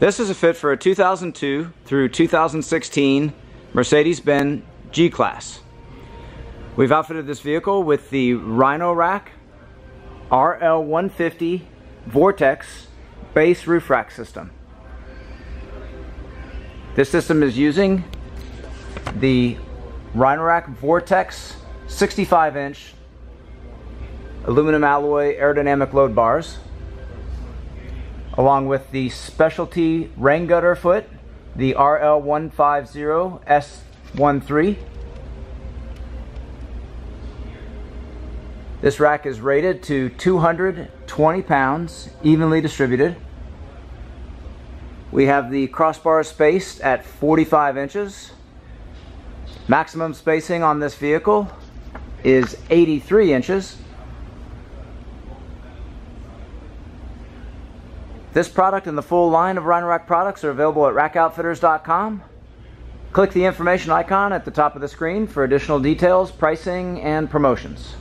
This is a fit for a 2002 through 2016 Mercedes-Benz G-Class. We've outfitted this vehicle with the Rhino-Rack RL150 Vortex base roof rack system. This system is using the Rhino-Rack Vortex 65-inch aluminum alloy aerodynamic load bars, along with the specialty rain gutter foot, the RL150S13. This rack is rated to 220 pounds, evenly distributed. We have the crossbar spaced at 45 inches. Maximum spacing on this vehicle is 83 inches. This product and the full line of Rhino-Rack products are available at RackOutfitters.com. Click the information icon at the top of the screen for additional details, pricing, and promotions.